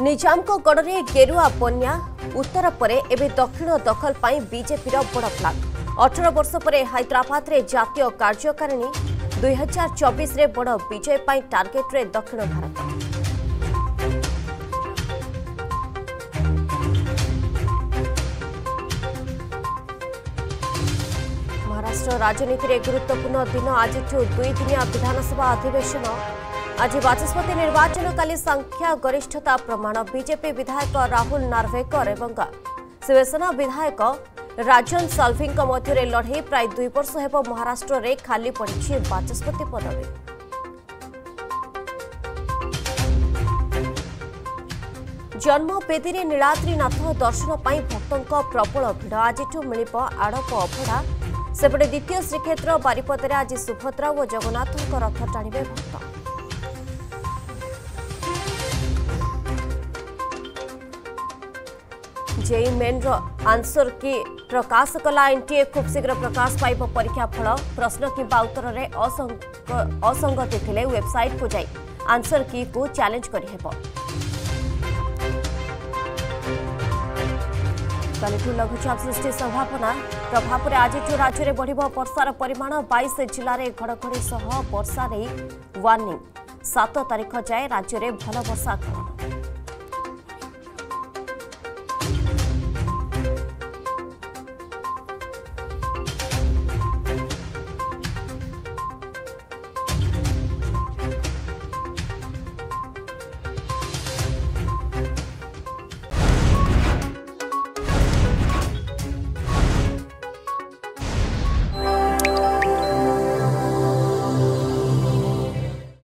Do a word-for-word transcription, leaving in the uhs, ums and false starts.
निजामको गड़े गेरुआ बन्या उत्तर पर एवं दक्षिण दखल पर बीजेपी बड़ प्लान अठारह वर्ष पर हैदराबाद में जातीय कार्यकारिणी दुई हजार चौबीस बड़ विजय टार्गेट रे दक्षिण भारत महाराष्ट्र राजनीति में गुरुत्वपूर्ण दिन आज दुईदिनिया विधानसभा अधिवेशन आज बाचस्पति निर्वाचन काली संख्या गरिष्ठता प्रमाण बीजेपी विधायक राहुल नार्वेकर एवं शिवसेना विधायक राजन साल्वी मध्य लड़े प्राय दुई वर्ष हेब महाराष्ट्र रे खाली पड़ी बाचस्पति पदवी जन्मवेदी नीलाद्रीनाथ दर्शन पर भक्तों प्रबल भिड़ आज मिल आड़प अभड़ा सेपटे द्वितीय श्रीक्षेत्र बारिपदे आज सुभद्रा और जगन्नाथ रथ टाणिबे भक्त जेई मेन रो आंसर की प्रकाश कला एनटीए खूब शीघ्र प्रकाश पाइब परीक्षा फल प्रश्न किंवा उत्तर रे असंगति थिले वेबसाइट को जाई आंसर की को चैलेंज करी हेबो कालिठू लघुचाप सृष्टि संभावना प्रभाव रे आज राज्य रे बढ़िब वर्षार परिमाण बाईस जिल्ला रे घड़घड़ी सह वर्षा रे वार्निंग सात तारीख जाए राज्य रे भल वर्षा।